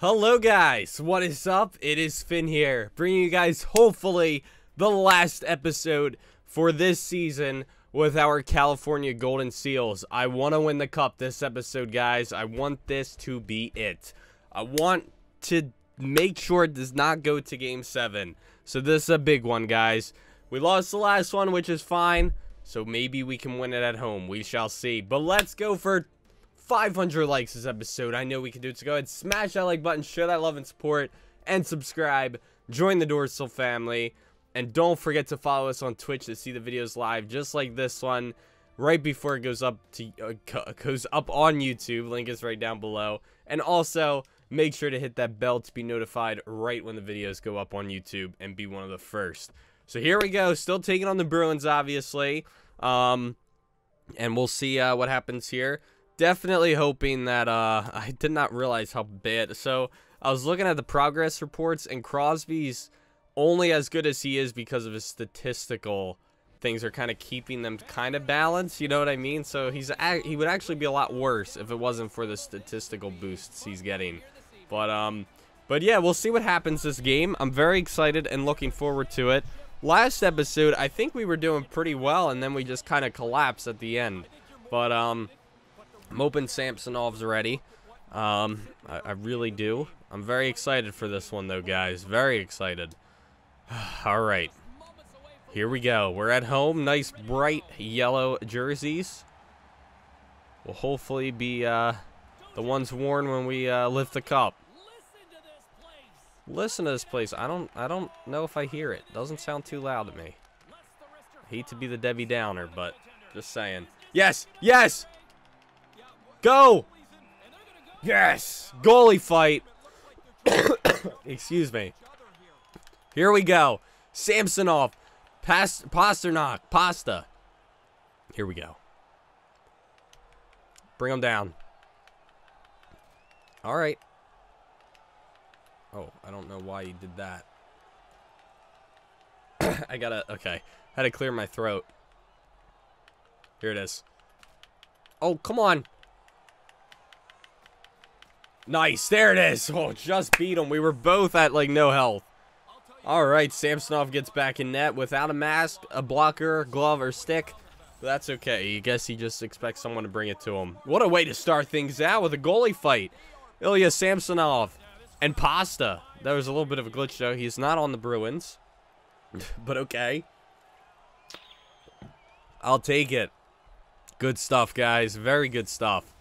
Hello guys, what is up? It is Finn here, bringing you guys hopefully the last episode for this season with our California Golden Seals. I want to win the cup this episode, guys. I want this to be it. I want to make sure it does not go to Game 7. So this is a big one, guys. We lost the last one, which is fine. So maybe we can win it at home. We shall see. But let's go for 500 likes this episode. I know we can do it, so go ahead, smash that like button, show that love and support, and subscribe. Join the Dorsal family, and don't forget to follow us on Twitch to see the videos live, just like this one, right before it goes up to goes up on YouTube. Link is right down below, and also make sure to hit that bell to be notified right when the videos go up on YouTube and be one of the first. So here we go, still taking on the Bruins, obviously, and we'll see what happens here. Definitely hoping that I did not realize how bad. So I was looking at the progress reports, and Crosby's only as good as he is because of his statistical things are kind of keeping them kind of balanced. You know what I mean? So he would actually be a lot worse if it wasn't for the statistical boosts he's getting. But yeah, we'll see what happens this game. I'm very excited and looking forward to it. Last episode, I think we were doing pretty well, and then we just kind of collapsed at the end. But I'm hoping Samsonov's ready. I really do. I'm very excited for this one, though, guys. Very excited. All right. Here we go. We're at home. Nice, bright yellow jerseys. Will hopefully be the ones worn when we lift the cup. Listen to this place. I don't know if I hear it. Doesn't sound too loud to me. I hate to be the Debbie Downer, but just saying. Yes! Yes! Go! Yes! Goalie fight! Excuse me. Here we go. Samsonov. Pasternak. Pasta. Here we go. Bring him down. Alright. Oh, I don't know why you did that. I gotta... Okay. Had to clear my throat. Here it is. Oh, come on. Nice, there it is. Oh, just beat him. We were both at like no health. All right, Samsonov gets back in net without a mask, a blocker, glove, or stick. That's okay. I guess he just expects someone to bring it to him. What a way to start things out with a goalie fight. Ilya Samsonov and Pasta. There was a little bit of a glitch, though. He's not on the Bruins, but okay. I'll take it. Good stuff, guys. Very good stuff.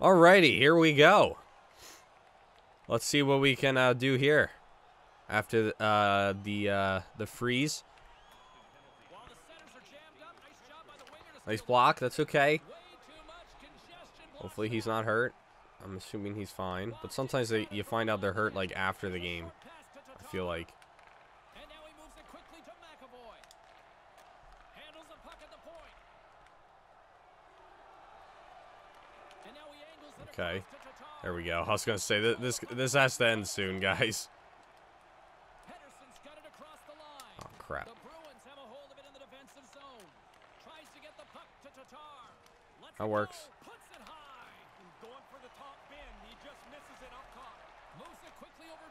All righty, here we go. Let's see what we can do here after the freeze. Nice block. That's okay. Hopefully he's not hurt. I'm assuming he's fine. But sometimes you find out they're hurt like after the game, I feel like. Okay. There we go. I was going to say, this has to end soon, guys. Oh, crap. That works.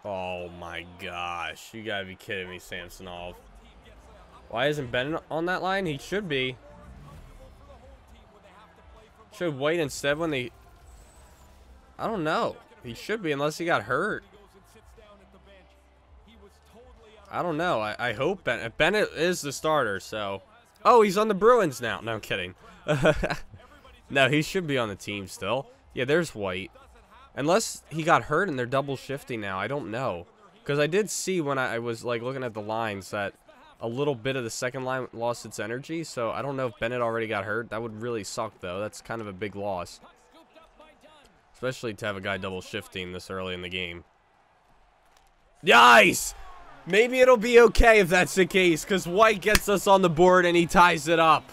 Oh, my gosh. You got to be kidding me, Samsonov. Why isn't Bennett on that line? He should be. Should White instead when they... I don't know. He should be, unless he got hurt. I don't know. I hope Bennett. Bennett is the starter, so... Oh, he's on the Bruins now. No, I'm kidding. No, he should be on the team still. Yeah, there's White. Unless he got hurt and they're double shifting now. I don't know. Because I did see when I was like looking at the lines that a little bit of the second line lost its energy. So I don't know if Bennett already got hurt. That would really suck, though. That's kind of a big loss. Especially to have a guy double shifting this early in the game. Nice! Maybe it'll be okay if that's the case, because White gets us on the board and he ties it up.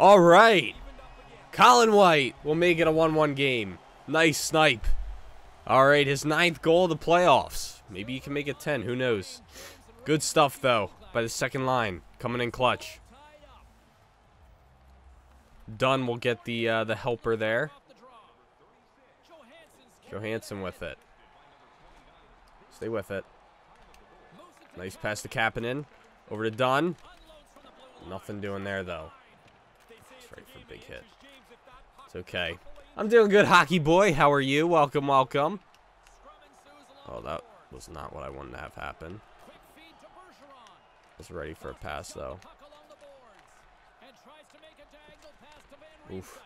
All right. Colin White will make it a 1-1 game. Nice snipe. All right, his 9th goal of the playoffs. Maybe he can make it 10. Who knows? Good stuff, though, by the second line. Coming in clutch. Dunn will get the helper there. Johansson with it. Stay with it. Nice pass to Kapanen. Over to Dunn. Nothing doing there, though. That's right for a big hit. It's okay. I'm doing good, hockey boy. How are you? Welcome, welcome. Oh, that was not what I wanted to have happen. I was ready for a pass, though. Oof.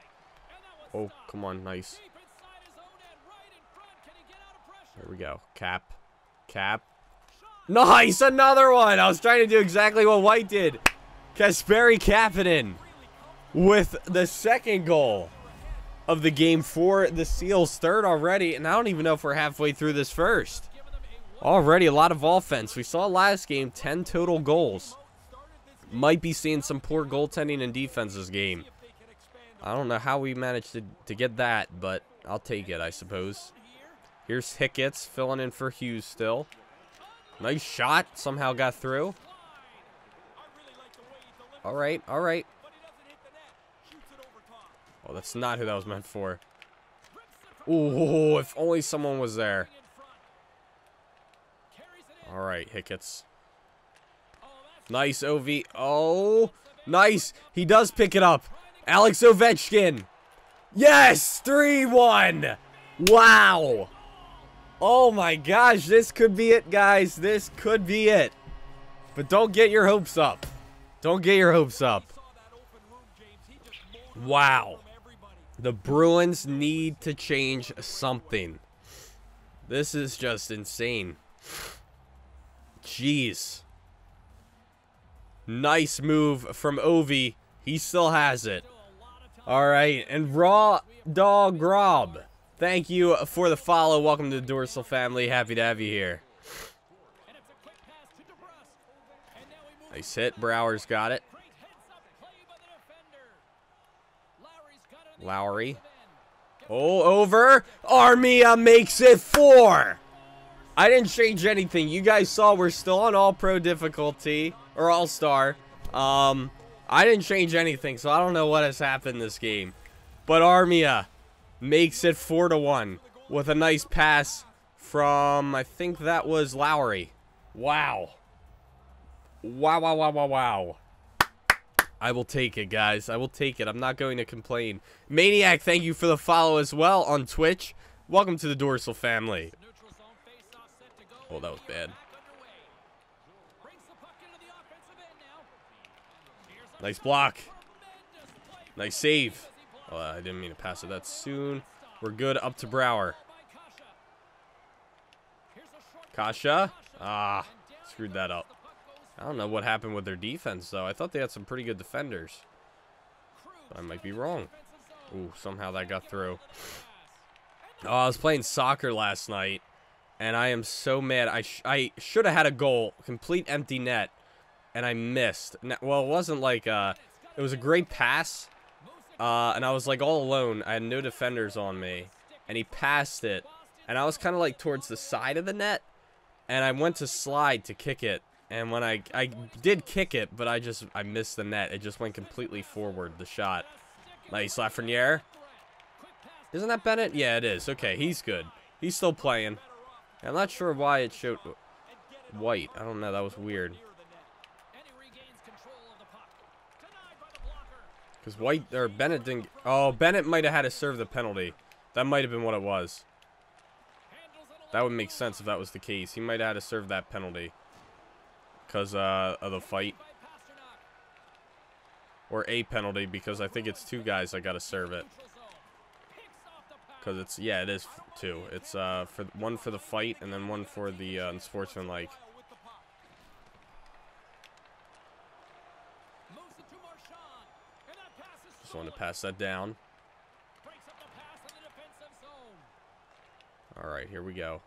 Oh, come on. Nice. There we go. Cap. Cap. Nice! Another one! I was trying to do exactly what White did. Kasperi Kapanen with the second goal of the game for the Seals. Third already, and I don't even know if we're halfway through this first. Already a lot of offense. We saw last game 10 total goals. Might be seeing some poor goaltending and defense this game. I don't know how we managed to get that, but I'll take it, I suppose. Here's Hicketts filling in for Hughes still. Nice shot. Somehow got through. All right, all right. Oh, that's not who that was meant for. Ooh, if only someone was there. All right, Hicketts. Nice, OV. Oh, nice. He does pick it up. Alex Ovechkin. Yes, 3-1. Wow. Oh my gosh, this could be it, guys. This could be it. But don't get your hopes up. Don't get your hopes up. Wow. The Bruins need to change something. This is just insane. Jeez. Nice move from Ovi. He still has it. All right, and Raw Dog Rob. Thank you for the follow. Welcome to the Dorsal family. Happy to have you here. Nice hit. Brouwer's got it. Lowry. Oh, over. Armia makes it 4. I didn't change anything. You guys saw we're still on all-pro difficulty or all-star. I didn't change anything, so I don't know what has happened this game. But Armia makes it 4-1 with a nice pass from, I think that was Lowry. Wow. Wow, wow, wow, wow, wow. I will take it, guys. I will take it. I'm not going to complain. Maniac, thank you for the follow as well on Twitch. Welcome to the Dorsal family. Oh, that was bad. Nice block. Nice save. I didn't mean to pass it that soon. We're good. Up to Brouwer. Kasha. Ah, screwed that up. I don't know what happened with their defense, though. I thought they had some pretty good defenders. But I might be wrong. Ooh, somehow that got through. Oh, I was playing soccer last night, and I am so mad. I should have had a goal. Complete empty net, and I missed. Well, it wasn't like... it was a great pass. And I was like all alone. I had no defenders on me. And he passed it. And I was kind of like towards the side of the net. And I went to slide to kick it. And when I did kick it, but I missed the net. It just went completely forward, the shot. Nice, Lafreniere. Isn't that Bennett? Yeah, it is. Okay, he's good. He's still playing. I'm not sure why it showed White. I don't know. That was weird. Because White, or Bennett didn't... Oh, Bennett might have had to serve the penalty. That might have been what it was. That would make sense if that was the case. He might have had to serve that penalty. Because of the fight. Or a penalty, because I think it's 2 guys that got to serve it. Because it's... Yeah, it is 2. It's for one for the fight, and then one for the unsportsmanlike. Just wanted to pass that down. All right, here we go.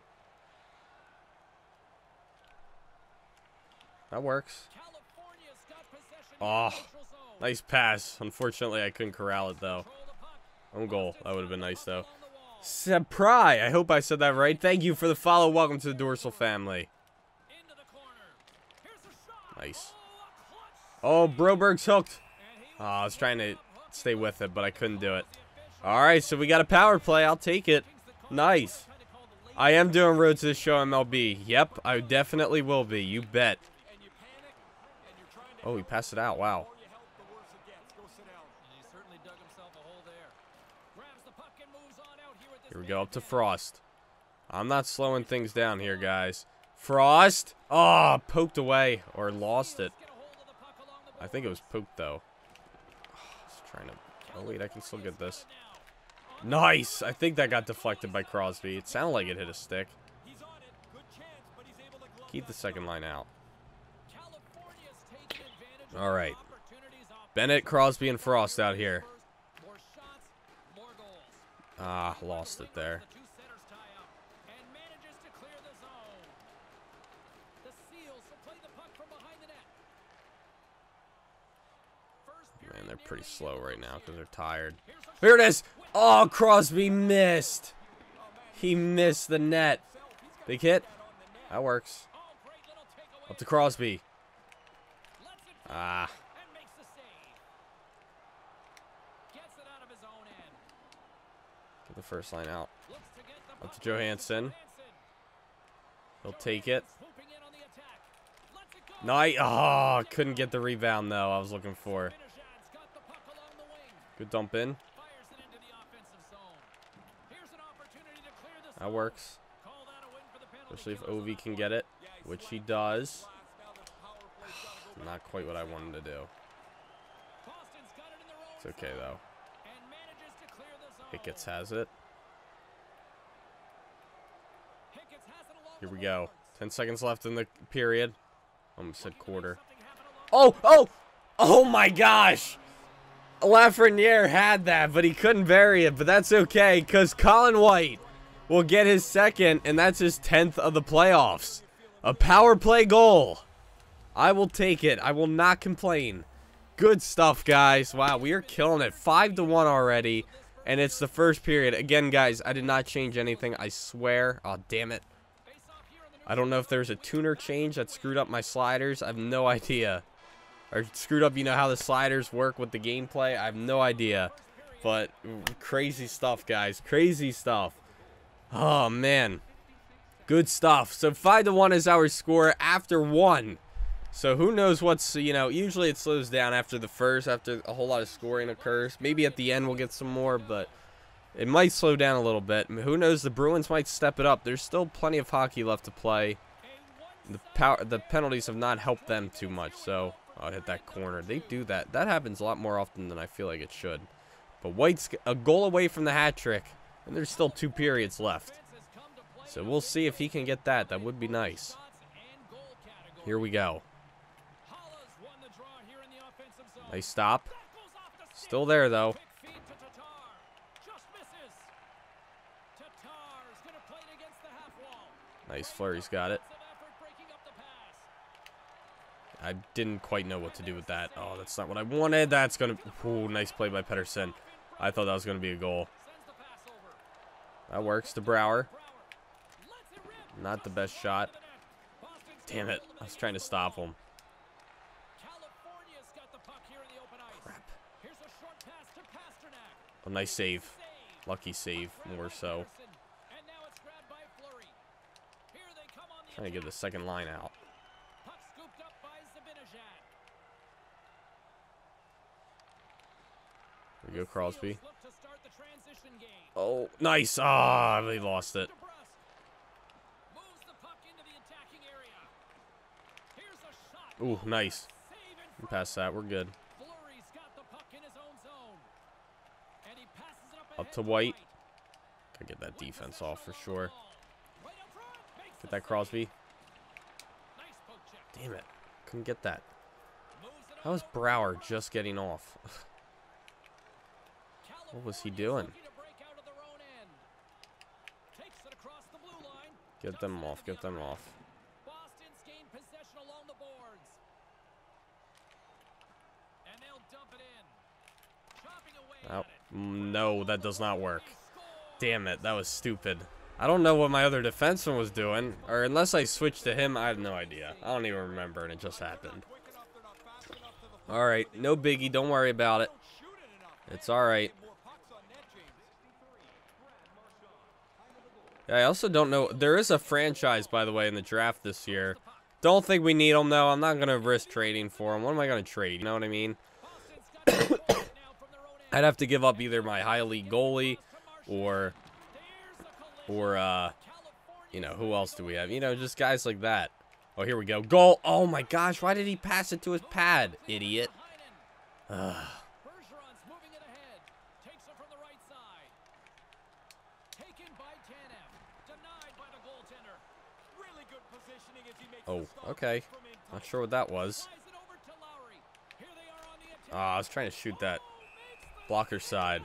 That works. Oh, nice pass. Unfortunately, I couldn't corral it, though. Own goal. That would have been nice, though. Surprise! I hope I said that right. Thank you for the follow. Welcome to the Dorsal family. Nice. Oh, Broberg's hooked. Oh, I was trying to... stay with it, but I couldn't do it. All right, so we got a power play. I'll take it. Nice. I am doing Road to the Show MLB. Yep, I definitely will be. You bet. Oh, he passed it out. Wow. Here we go, up to Frost. I'm not slowing things down here, guys. Frost! Ah, oh, poked away or lost it. I think it was poked, though. Oh, I was trying to... Oh, wait, I can still get this. Nice! I think that got deflected by Crosby. It sounded like it hit a stick. Keep the second line out. All right. Bennett, Crosby, and Frost out here. Ah, lost it there. Man, they're pretty slow right now because they're tired. Here it is! Oh, Crosby missed. He missed the net. Big hit. That works. Up to Crosby. Ah. Get the first line out. Up to Johansson. He'll take it. Nice. Oh, couldn't get the rebound, though. I was looking for it. Good dump in. That works. Especially if Ovi can get it, which he does. Not quite what I wanted to do. It's okay, though. Hicketts has it. Here we go. 10 seconds left in the period. Almost said quarter. Oh! Oh! Oh my gosh! Lafreniere had that, but he couldn't bury it. But that's okay, because Colin White will get his second, and that's his 10th of the playoffs. A power play goal. I will take it. I will not complain. Good stuff, guys. Wow, we are killing it. 5-1 already, and it's the first period. Again, guys, I did not change anything. I swear. Oh, damn it. I don't know if there's a tuner change that screwed up my sliders. I have no idea. Or screwed up, you know, how the sliders work with the gameplay. I have no idea. But crazy stuff, guys. Crazy stuff. Oh, man. Good stuff. So 5-1 is our score after one. So who knows what's, you know, usually it slows down after the first, after a whole lot of scoring occurs. Maybe at the end we'll get some more, but it might slow down a little bit. Who knows? The Bruins might step it up. There's still plenty of hockey left to play. The penalties have not helped them too much, so... Oh, it hit that corner. They do that. That happens a lot more often than I feel like it should. But White's a goal away from the hat trick, and there's still two periods left. So we'll see if he can get that. That would be nice. Here we go. Nice stop. Still there, though. Nice. Fleury's got it. I didn't quite know what to do with that. Oh, that's not what I wanted. That's going to... Ooh, nice play by Pettersson. I thought that was going to be a goal. That works to Brouwer. Not the best shot. Damn it. I was trying to stop him. Crap. Oh, nice save. Lucky save, more so. Trying to get the second line out. There we go, Crosby. Oh, nice. Ah, they lost it. Ooh, nice. Pass that. We're good. Up to White. Gotta get that defense off for sure. Get that, Crosby. Damn it. Couldn't get that. How is Brouwer just getting off? What was he doing? Get them off. Get them off. Oh, no, that does not work. Damn it. That was stupid. I don't know what my other defenseman was doing. Or unless I switched to him, I have no idea. I don't even remember, and it just happened. All right. No biggie. Don't worry about it. It's all right. I also don't know. There is a franchise, by the way, in the draft this year. Don't think we need him, though. I'm not going to risk trading for him. What am I going to trade? You know what I mean? I'd have to give up either my high elite goalie or you know, who else do we have? You know, just guys like that. Oh, here we go. Goal. Oh, my gosh. Why did he pass it to his pad? Idiot. Ugh. Oh, okay. Not sure what that was. Ah, I was trying to shoot that blocker side.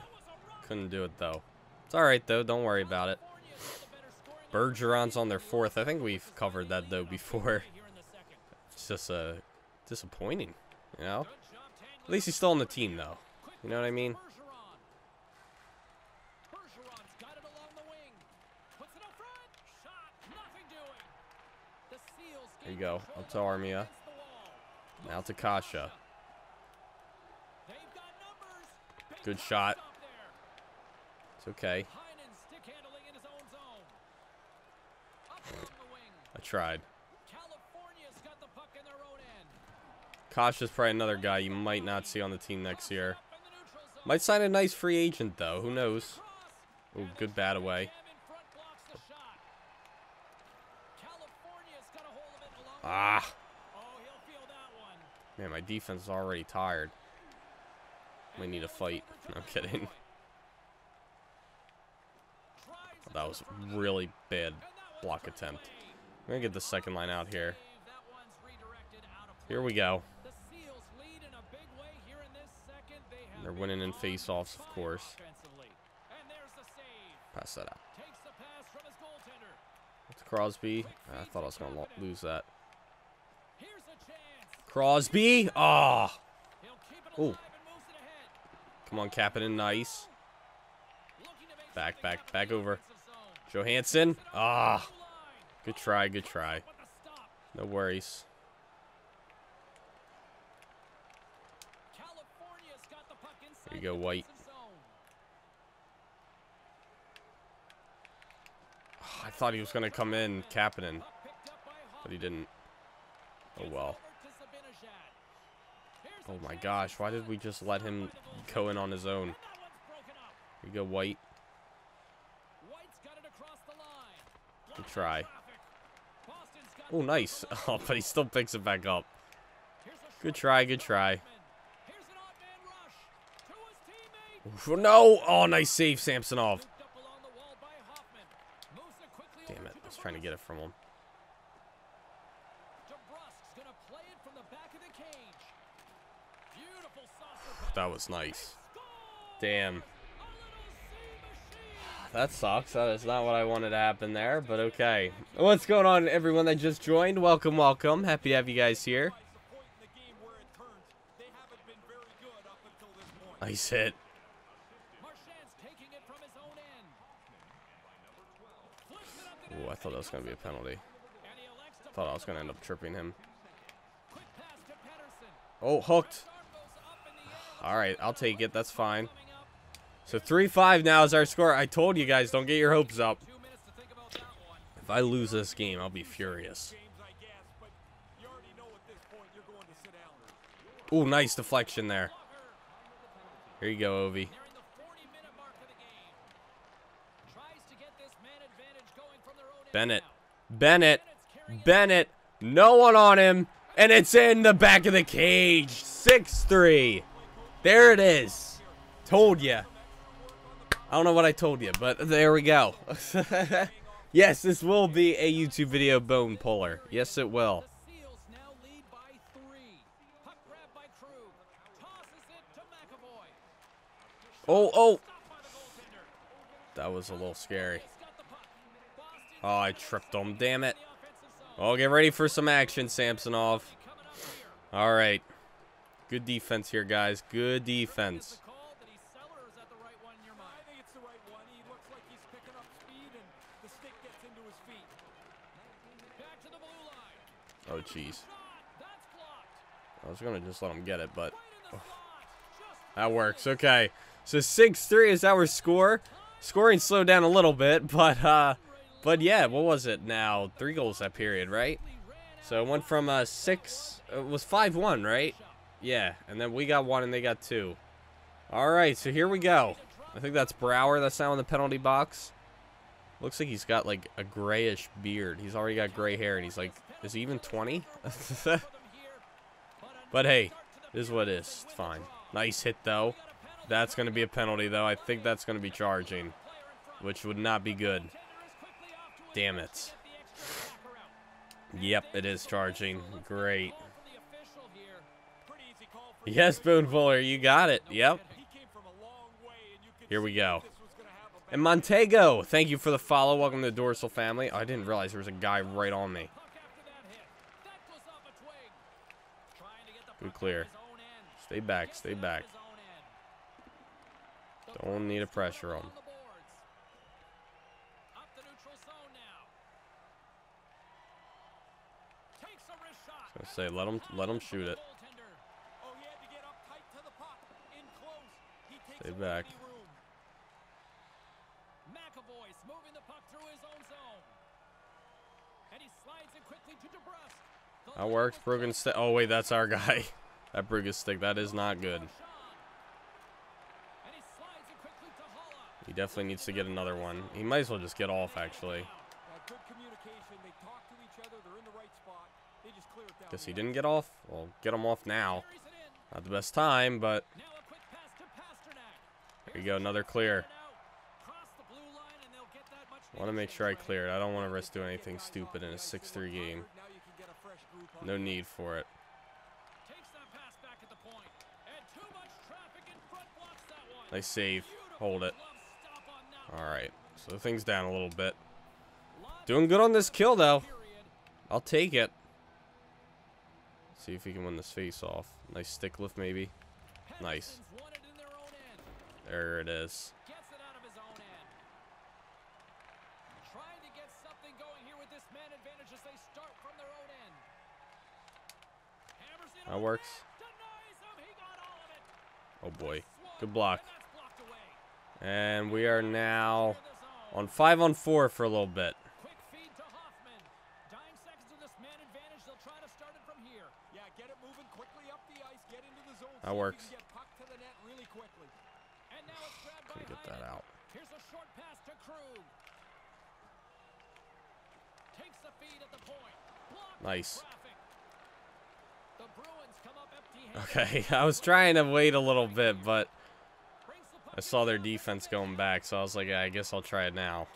Couldn't do it, though. It's all right, though. Don't worry about it. Bergeron's on their fourth. I think we've covered that, though, before. It's just disappointing, you know? At least he's still on the team, though. You know what I mean? There you go. Up to Armia. Now to Kasha. Good shot. It's okay. I tried. Kasha's probably another guy you might not see on the team next year. Might sign a nice free agent, though. Who knows? Oh, good bat away. Ah. Man, my defense is already tired. We need a fight. No, I'm kidding. Oh, that was really bad block attempt. We're going to get the second line out here. Here we go. They're winning in face-offs, of course. Pass that out. It's Crosby. I thought I was going to lose that. Crosby. Oh. Ooh. Come on, Kapanen. Nice. Back over. Johansson. Ah. Oh. Good try. Good try. No worries. There you go, White. Oh, I thought he was going to come in, Kapanen. But he didn't. Oh, well. Oh, my gosh. Why did we just let him go in on his own? Here you go, White. Good try. Oh, nice. Oh, but he still picks it back up. Good try. Good try. Oh, no. Oh, nice save, Samsonov. Damn it. I was trying to get it from him. That was nice. Damn. That sucks. That is not what I wanted to happen there, but okay. What's going on, everyone that just joined? Welcome, welcome. Happy to have you guys here. Nice hit. Ooh, I thought that was going to be a penalty. Thought I was going to end up tripping him. Oh, hooked. All right, I'll take it. That's fine. So 3-5 now is our score. I told you guys, don't get your hopes up. If I lose this game, I'll be furious. Ooh, nice deflection there. Here you go, Ovi. Bennett. No one on him, and it's in the back of the cage. 6-3. There it is. Told ya. I don't know what I told you, but there we go. Yes, this will be a YouTube video bone puller. Yes, it will. Oh. That was a little scary. Oh, I tripped him. Damn it. Oh, get ready for some action, Samsonov. All right. Good defense here, guys. Good defense. Oh, jeez. I was going to just let him get it, but oh, that works. Okay. So 6-3 is our score. Scoring slowed down a little bit, but But yeah, what was it now? 3 goals that period, right? So it went from 6, it was 5-1, right? Yeah, and then we got 1 and they got 2. All right, so here we go. I think that's Brouwer that's now in the penalty box. Looks like he's got like a grayish beard. He's already got gray hair and he's like, is he even 20? But hey, this is what it is. It's fine. Nice hit though. That's going to be a penalty though. I think that's going to be charging, which would not be good. Damn it. Yep, it is charging. Great. Yes, Spoonfuller, you got it. Yep. Here we go. And Montego, thank you for the follow. Welcome to the Dorsal family. Oh, I didn't realize there was a guy right on me. Good clear. Stay back. Stay back. Don't need to pressure him. I was gonna say, let him shoot it. Stay back. That works. Bruggen's stick. Oh wait, that's our guy. That Bruggen's stick. That is not good. He definitely needs to get another one. He might as well just get off, actually. Guess he didn't get off. Well, get him off now. Not the best time, but there you go. Another clear. I want to make sure I clear it. I don't want to risk doing anything stupid in a 6-3 game. No need for it. Nice save. Hold it. All right. So the thing's down a little bit. Doing good on this kill, though. I'll take it. See if he can win this face-off. Nice stick lift, maybe. Nice. There it is. That works. Oh, boy. Good block. And we are now on 5-on-4 for a little bit. That works. Can get that out. Nice. Okay, I was trying to wait a little bit, but I saw their defense going back, so I was like, yeah, I guess I'll try it now.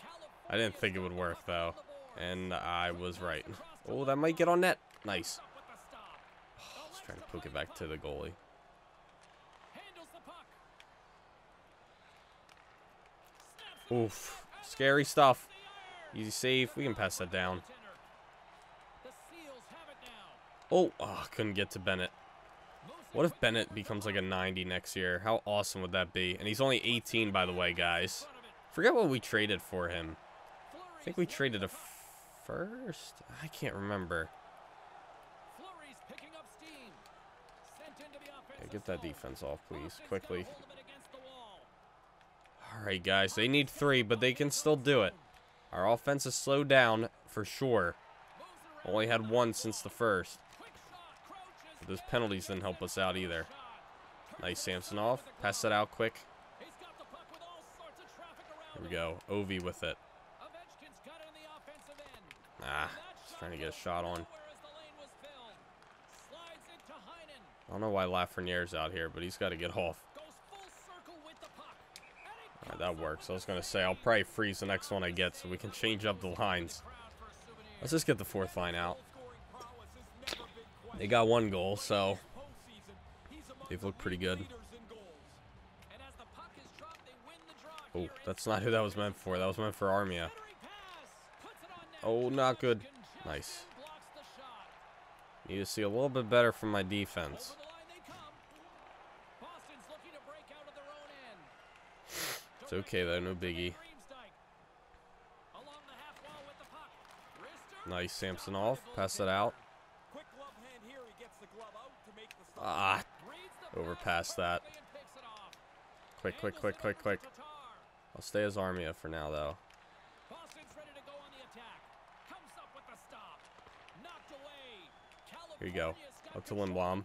I didn't think it would work, though, and I was right. Oh, that might get on net. Nice. I was trying to poke it back to the goalie. Oof. Scary stuff. Easy save. We can pass that down. Oh, couldn't get to Bennett. What if Bennett becomes like a 90 next year? How awesome would that be? And he's only 18, by the way, guys. Forget what we traded for him. I think we traded a first? I can't remember. Yeah, get that defense off, please. Quickly. All right, guys. They need 3, but they can still do it. Our offense has slowed down for sure. Only had 1 since the first. But those penalties didn't help us out either. Nice, Samsonov. Pass that out quick. Here we go. Ovi with it. Ah, just trying to get a shot on. I don't know why Lafreniere's out here, but he's got to get off. All right, that works. I was going to say, I'll probably freeze the next one I get so we can change up the lines. Let's just get the 4th line out. They got 1 goal, so they've looked pretty good. Oh, that's not who that was meant for. That was meant for Armia. Oh, not good. Nice. Need to see a little bit better from my defense. It's okay, though. No biggie. Nice, Samsonov. Pass it out. Ah, overpass that. Quick. I'll stay as Armia for now, though. Here you go. Up to Lindblom.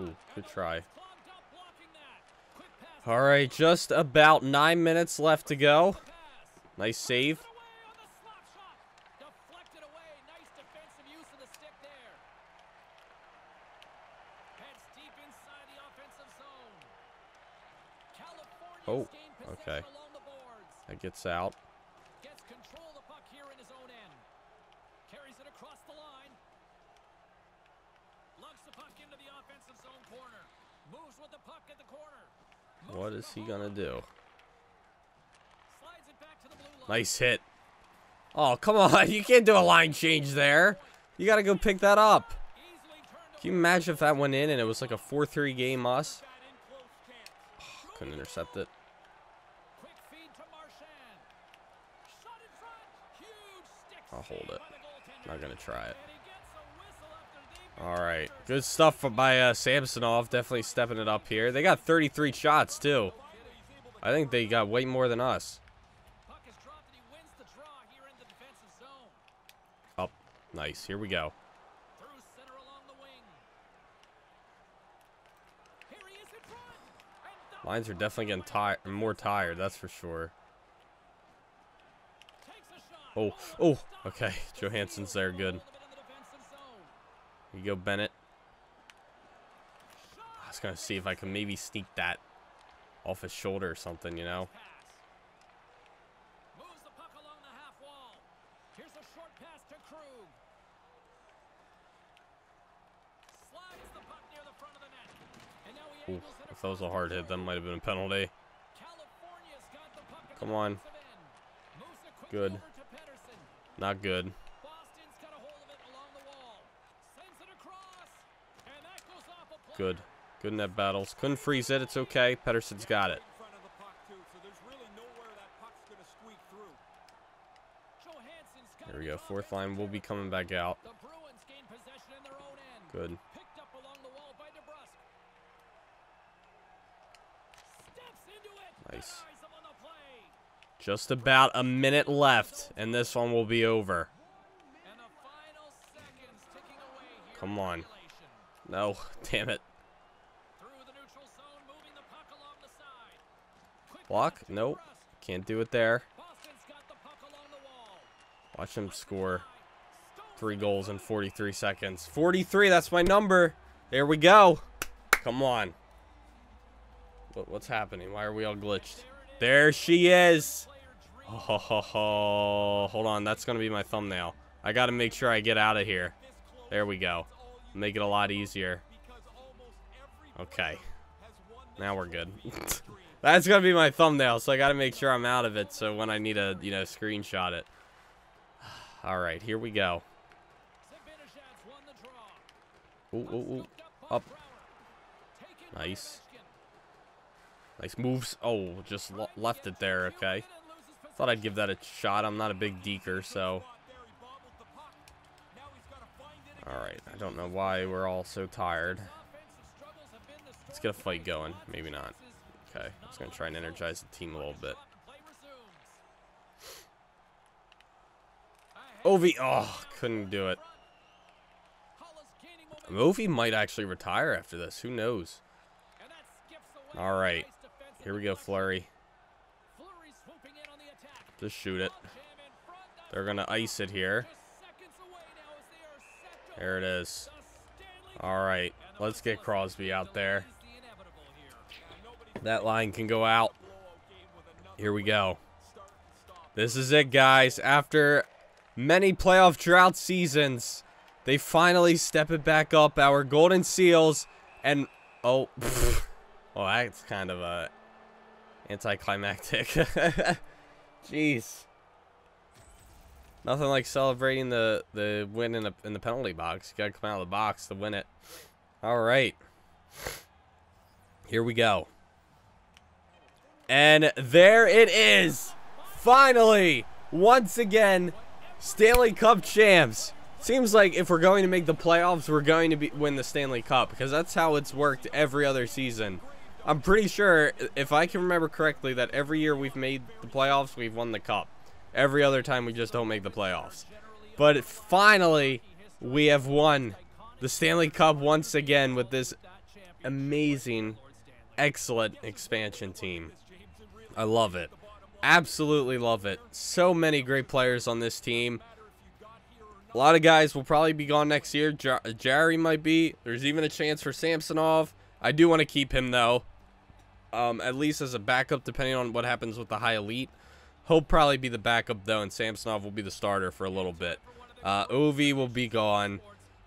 Ooh, good try. All right, just about 9 minutes left to go. Nice save. Oh, okay. That gets out. Gets control of the puck here in his own end. Carries it across the line. Lugs the puck into the offensive zone corner. Moves with the puck at the corner. What is he gonna do? Slides it back to the blue line. Nice hit. Oh, come on. You can't do a line change there. You gotta go pick that up. Can you imagine if that went in and it was like a 4-3 game us? Oh, couldn't intercept it. I'll hold it. Not gonna try it. All right, good stuff by Samsonov. Definitely stepping it up here. They got 33 shots too. I think they got way more than us. Up, oh, nice. Here we go. Lines are definitely getting tired, more tired. That's for sure. Oh, oh, okay. Johansson's there, good. You go, Bennett. I was gonna see if I can maybe sneak that off his shoulder or something, you know. Ooh, if that was a hard hit, that might have been a penalty. Come on. Good. Not good. Good. Good net battles. Couldn't freeze it. It's okay. Pettersson's got it. There we go. Fourth line will be coming back out. Good. Nice. Just about a minute left, and this one will be over. Come on. No, damn it. Block? Nope. Can't do it there. Watch him score 3 goals in 43 seconds. 43, that's my number. There we go. Come on. What's happening? Why are we all glitched? There she is. Oh, hold on. That's going to be my thumbnail. I got to make sure I get out of here. There we go. Make it a lot easier. Okay. Now we're good. That's going to be my thumbnail, so I got to make sure I'm out of it so when I need to, you know, screenshot it. All right. Here we go. Ooh, ooh, ooh. Up. Nice. Nice moves. Oh, just left it there. Okay. Thought I'd give that a shot. I'm not a big deker, so. All right. I don't know why we're all so tired. Let's get a fight going. Maybe not. Okay. I'm just going to try and energize the team a little bit. Ovi. Oh, couldn't do it. Ovi might actually retire after this. Who knows? All right. Here we go, Fleury. Just shoot it. They're going to ice it here. There it is. All right. Let's get Crosby out there. That line can go out. Here we go. This is it, guys. After many playoff drought seasons, they finally step it back up. Our Golden Seals and... Oh, pfft. Oh, that's kind of a... anticlimactic. Jeez. Nothing like celebrating the win in the penalty box. You gotta come out of the box to win it. All right. Here we go. And there it is. Finally, once again, Stanley Cup champs. Seems like if we're going to make the playoffs, we're going to win the Stanley Cup, because that's how it's worked every other season. I'm pretty sure, if I can remember correctly, that every year we've made the playoffs, we've won the cup. Every other time, we just don't make the playoffs. But finally, we have won the Stanley Cup once again with this amazing, excellent expansion team. I love it. Absolutely love it. So many great players on this team. A lot of guys will probably be gone next year. Jarry might be. There's even a chance for Samsonov. I do want to keep him, though. At least as a backup, depending on what happens with the high elite. He'll probably be the backup, though, and Samsonov will be the starter for a little bit. Ovi will be gone.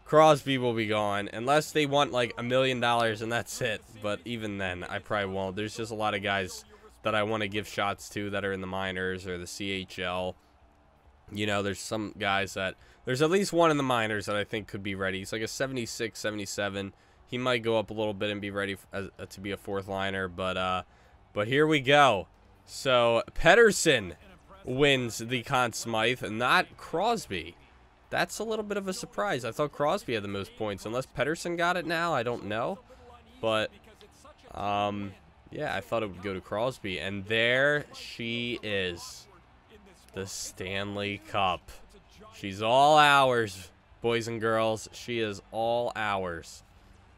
Crosby will be gone. Unless they want, like, $1 million, and that's it. But even then, I probably won't. There's just a lot of guys that I want to give shots to that are in the minors or the CHL. You know, there's some guys that... There's at least one in the minors that I think could be ready. He's like a 76, 77. He might go up a little bit and be ready to be a fourth liner. But here we go. So Pettersson wins the Conn Smythe, not Crosby. That's a little bit of a surprise. I thought Crosby had the most points. Unless Pettersson got it now, I don't know. But, yeah, I thought it would go to Crosby. And there she is. The Stanley Cup. She's all ours, boys and girls. She is all ours.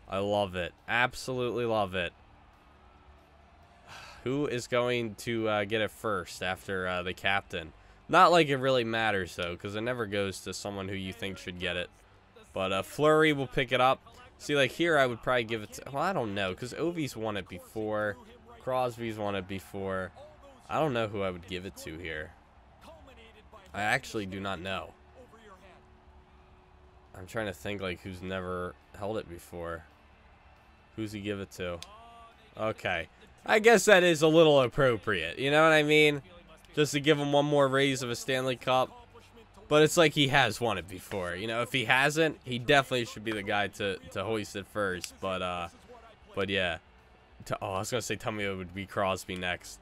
I love it. Absolutely love it. Who is going to get it first after the captain? Not like it really matters, though, because it never goes to someone who you think should get it. But Fleury will pick it up. See, like here, I would probably give it to... Well, I don't know, because Ovi's won it before. Crosby's won it before. I don't know who I would give it to here. I actually do not know. I'm trying to think, like, who's never held it before. Who's he give it to? Okay. I guess that is a little appropriate. You know what I mean? Just to give him one more raise of a Stanley Cup. But it's like he has won it before. You know, if he hasn't, he definitely should be the guy to hoist it first. But yeah. Oh, I was going to say, tell me it would be Crosby next.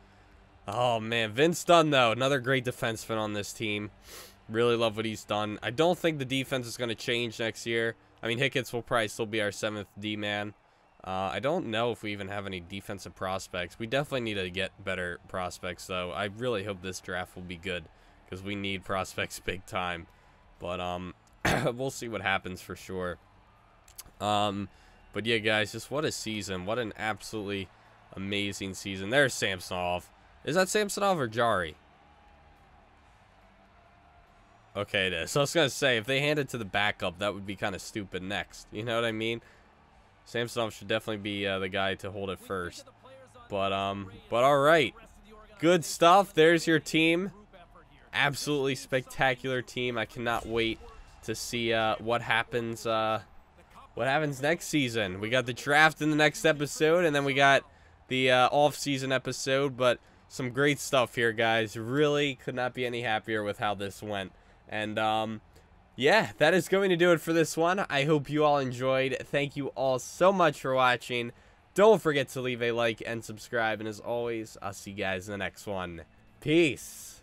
Oh, man. Vince Dunn, though. Another great defenseman on this team. Really love what he's done. I don't think the defense is going to change next year. I mean, Hicketts will probably still be our 7th D-man. I don't know if we even have any defensive prospects. We definitely need to get better prospects, though. I really hope this draft will be good because we need prospects big time. But we'll see what happens for sure. But, yeah, guys, just what a season. What an absolutely amazing season. There's Samsonov. Is that Samsonov or Jarry? Okay, it is. So I was going to say, if they hand it to the backup, that would be kind of stupid next. You know what I mean? Samsonov should definitely be the guy to hold it first. But all right. Good stuff. There's your team. Absolutely spectacular team. I cannot wait to see what happens next season. We got the draft in the next episode, and then we got the off-season episode, but... Some great stuff here, guys. Really could not be any happier with how this went. And, yeah, that is going to do it for this one. I hope you all enjoyed. Thank you all so much for watching. Don't forget to leave a like and subscribe. And as always, I'll see you guys in the next one. Peace.